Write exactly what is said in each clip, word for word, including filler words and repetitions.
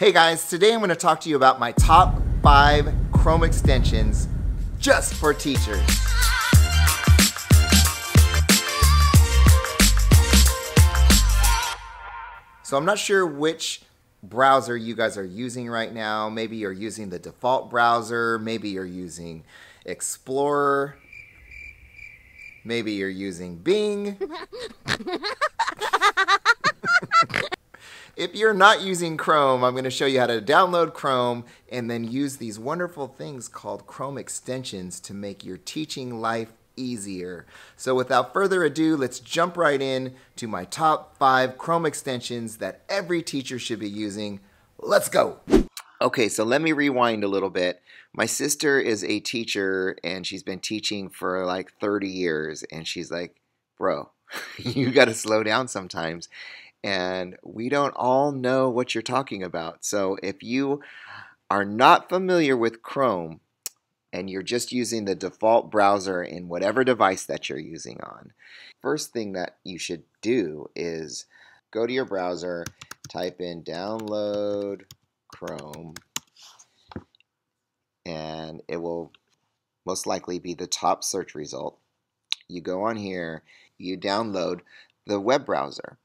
Hey guys, today I'm going to talk to you about my top five Chrome extensions just for teachers. So I'm not sure which browser you guys are using right now. Maybe you're using the default browser, maybe you're using Explorer, maybe you're using Bing. If you're not using Chrome, I'm going to show you how to download Chrome and then use these wonderful things called Chrome extensions to make your teaching life easier. So without further ado, let's jump right in to my top five Chrome extensions that every teacher should be using. Let's go. Okay, so let me rewind a little bit. My sister is a teacher and she's been teaching for like thirty years, and she's like, bro, you got to slow down sometimes. And we don't all know what you're talking about. So if you are not familiar with Chrome and you're just using the default browser in whatever device that you're using on, first thing that you should do is go to your browser, type in download Chrome, and it will most likely be the top search result. You go on here, you download the web browser.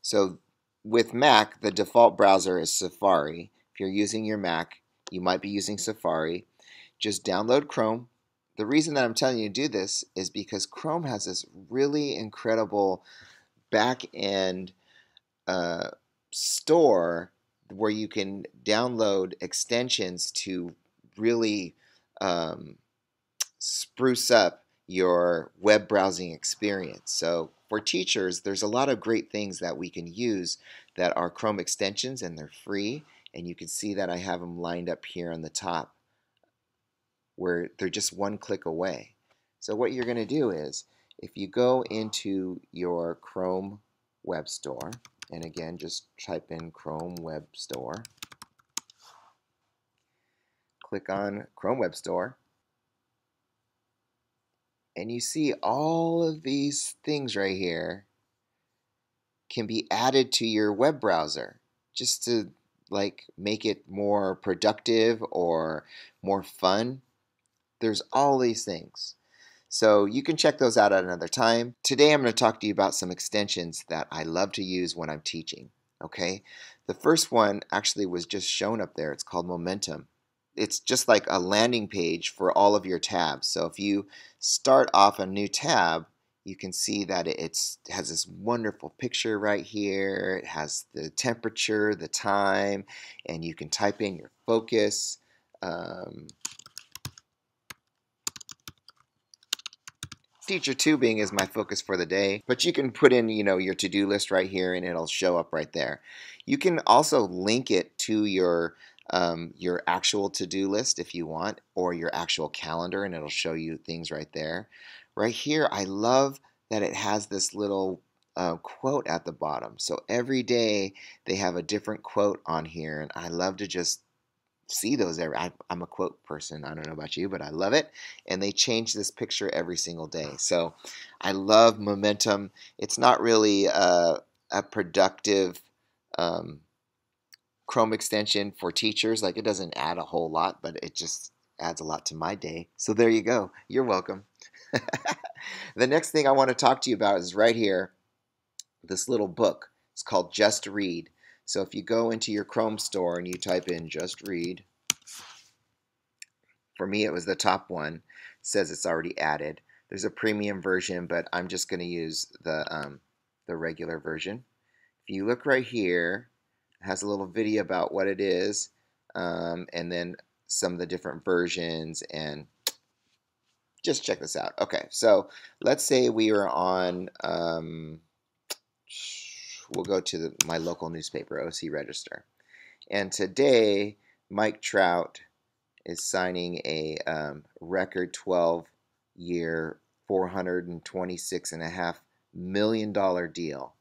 So with Mac, the default browser is Safari. If you're using your Mac, you might be using Safari. Just download Chrome. The reason that I'm telling you to do this is because Chrome has this really incredible back-end uh, store where you can download extensions to really um, spruce up your web browsing experience. So for teachers, there's a lot of great things that we can use that are Chrome extensions, and they're free, and you can see that I have them lined up here on the top where they're just one click away. So what you're going to do is, if you go into your Chrome Web Store, and again just type in Chrome Web Store, click on Chrome Web Store, and you see all of these things right here can be added to your web browser just to like make it more productive or more fun. There's all these things. So you can check those out at another time. Today I'm going to talk to you about some extensions that I love to use when I'm teaching. Okay? The first one actually was just shown up there. It's called Momentum. It's just like a landing page for all of your tabs. So if you start off a new tab, you can see that it's, it has this wonderful picture right here. It has the temperature, the time, and you can type in your focus. Um, teacher tubing is my focus for the day, but you can put in, you know, your to-do list right here, and it'll show up right there. You can also link it to your Um, your actual to-do list if you want, or your actual calendar, and it'll show you things right there. Right here, I love that it has this little uh, quote at the bottom. So every day they have a different quote on here, and I love to just see those. Every, I, I'm a quote person. I don't know about you, but I love it. And they change this picture every single day. So I love Momentum. It's not really a, a productive um, Chrome extension for teachers. Like, it doesn't add a whole lot, but it just adds a lot to my day. So there you go. You're welcome. The next thing I want to talk to you about is right here, this little book. It's called Just Read. So if you go into your Chrome store and you type in Just Read, for me it was the top one. It says it's already added. There's a premium version, but I'm just going to use the, um, the regular version. If you look right here, has a little video about what it is, um, and then some of the different versions, and just check this out. Okay, so let's say we are on, um, we'll go to the, my local newspaper, O C Register, and today Mike Trout is signing a um, record twelve year, four hundred twenty-six point five million dollar deal,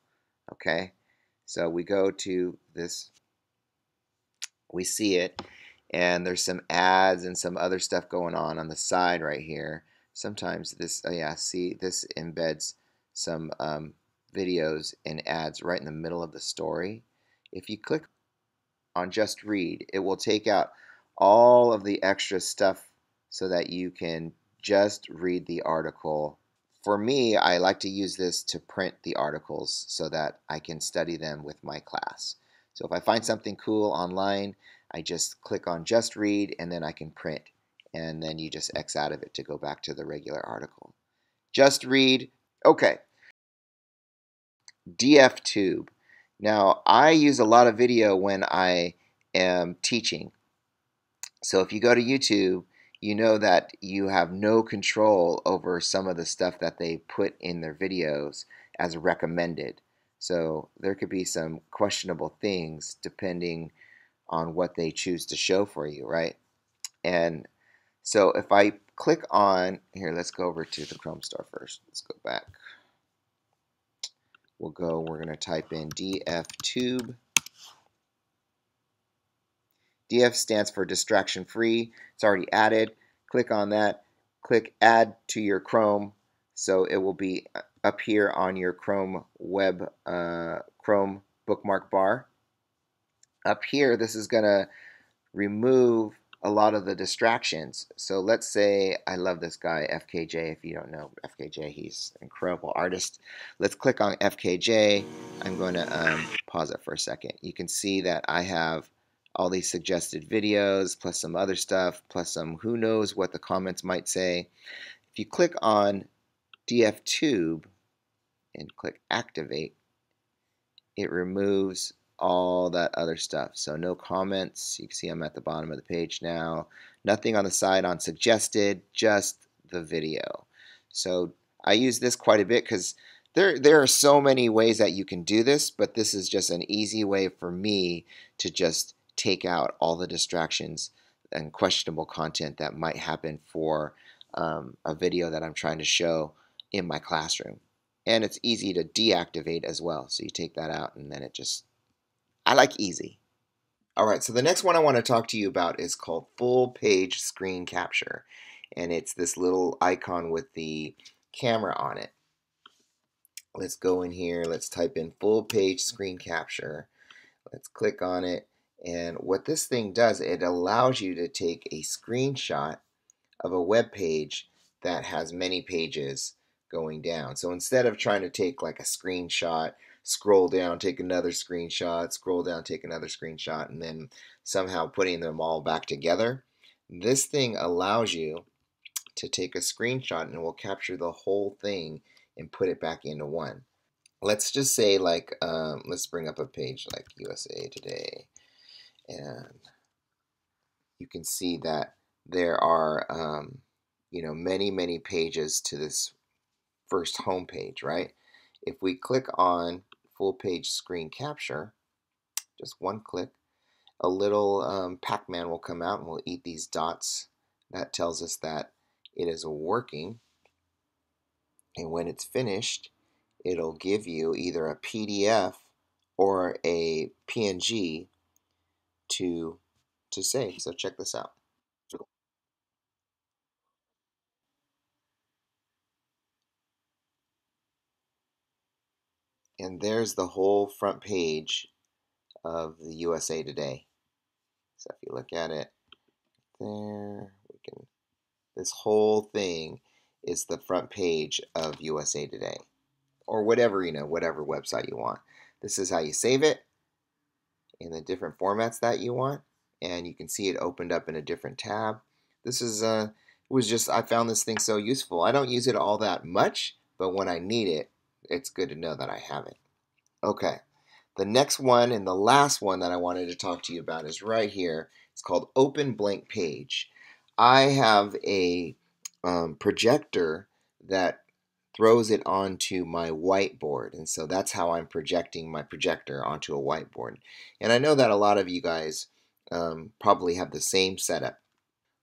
okay? So we go to this, we see it, and there's some ads and some other stuff going on on the side right here. Sometimes this, oh yeah, see, this embeds some um, videos and ads right in the middle of the story. If you click on Just Read, it will take out all of the extra stuff so that you can just read the article. For me, I like to use this to print the articles so that I can study them with my class. So if I find something cool online, I just click on Just Read and then I can print, and then you just X out of it to go back to the regular article. Just Read, okay. D F Tube. Now, I use a lot of video when I am teaching. So if you go to YouTube, you know that you have no control over some of the stuff that they put in their videos as recommended. So there could be some questionable things depending on what they choose to show for you, right? And so if I click on, here, let's go over to the Chrome Store first. Let's go back. We'll go, we're going to type in D F Tube. D F stands for distraction free. It's already added. Click on that. Click add to your Chrome. So it will be up here on your Chrome web, uh, Chrome bookmark bar. Up here, this is going to remove a lot of the distractions. So let's say, I love this guy, F K J. If you don't know F K J, he's an incredible artist. Let's click on F K J. I'm going to um, pause it for a second. You can see that I have all these suggested videos, plus some other stuff, plus some who knows what the comments might say. If you click on D F Tube and click activate, it removes all that other stuff. So no comments. You can see I'm at the bottom of the page now. Nothing on the side on suggested, just the video. So I use this quite a bit because there, there are so many ways that you can do this, but this is just an easy way for me to just take out all the distractions and questionable content that might happen for um, a video that I'm trying to show in my classroom. And it's easy to deactivate as well. So you take that out and then it just, I like easy. All right, so the next one I want to talk to you about is called Full Page Screen Capture. And it's this little icon with the camera on it. Let's go in here, let's type in Full Page Screen Capture. Let's click on it. And what this thing does, it allows you to take a screenshot of a web page that has many pages going down. So instead of trying to take like a screenshot, scroll down, take another screenshot, scroll down, take another screenshot, and then somehow putting them all back together, this thing allows you to take a screenshot and it will capture the whole thing and put it back into one. Let's just say like, um, let's bring up a page like U S A Today. And you can see that there are, um, you know, many, many pages to this first home page, right? If we click on Full Page Screen Capture, just one click, a little um, Pac-Man will come out and we'll eat these dots. That tells us that it is working. And when it's finished, it'll give you either a P D F or a P N G to to save. So check this out. And there's the whole front page of the U S A Today. So if you look at it there, we can, this whole thing is the front page of U S A Today. Or whatever, you know, whatever website you want. This is how you save it in the different formats that you want, and you can see it opened up in a different tab. This is uh, it was just, I found this thing so useful. I don't use it all that much, but when I need it, it's good to know that I have it. Okay, the next one and the last one that I wanted to talk to you about is right here. It's called Open Blank Page. I have a um, projector that throws it onto my whiteboard, and so that's how I'm projecting my projector onto a whiteboard. And I know that a lot of you guys um, probably have the same setup.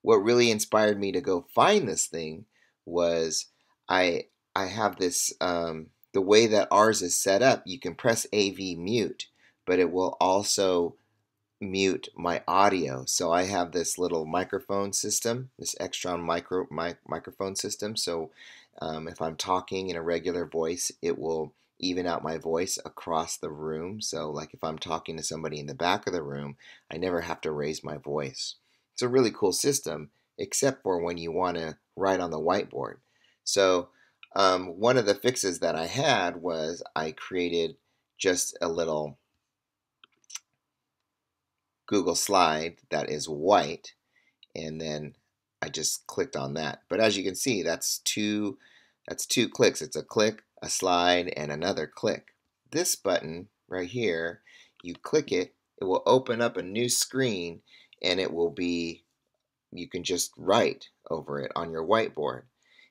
What really inspired me to go find this thing was I I have this, um, the way that ours is set up, you can press A V mute, but it will also mute my audio. So I have this little microphone system, this Extron micro, mic, microphone system, so Um, if I'm talking in a regular voice, it will even out my voice across the room. So like if I'm talking to somebody in the back of the room, I never have to raise my voice. It's a really cool system, except for when you want to write on the whiteboard. So um, one of the fixes that I had was I created just a little Google slide that is white, and then I just clicked on that. But as you can see, that's two that's two clicks. It's a click, a slide, and another click. This button right here, you click it, it will open up a new screen, and it will be, you can just write over it on your whiteboard.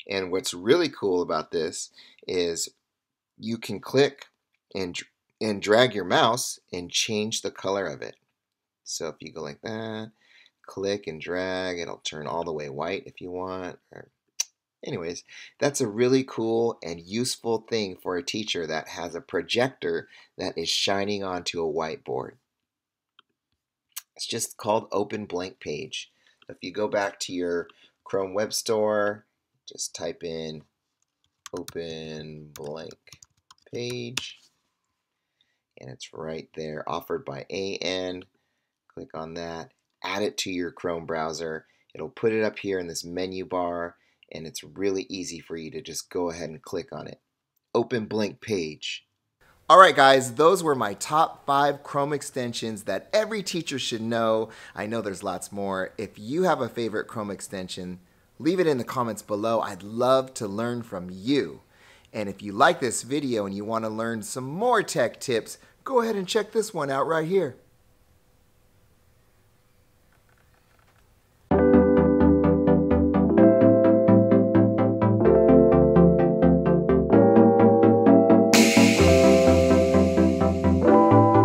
And what's really cool about this is you can click and and drag your mouse and change the color of it. So if you go like that, click and drag, it'll turn all the way white if you want. Or anyways, that's a really cool and useful thing for a teacher that has a projector that is shining onto a whiteboard. It's just called Open Blank Page. If you go back to your Chrome Web Store, just type in Open Blank Page, and it's right there, offered by A N. Click on that, add it to your Chrome browser. It'll put it up here in this menu bar, and it's really easy for you to just go ahead and click on it. Open Blank Page. Alright guys, those were my top five Chrome extensions that every teacher should know. I know there's lots more. If you have a favorite Chrome extension, leave it in the comments below. I'd love to learn from you. And if you like this video and you want to learn some more tech tips, go ahead and check this one out right here.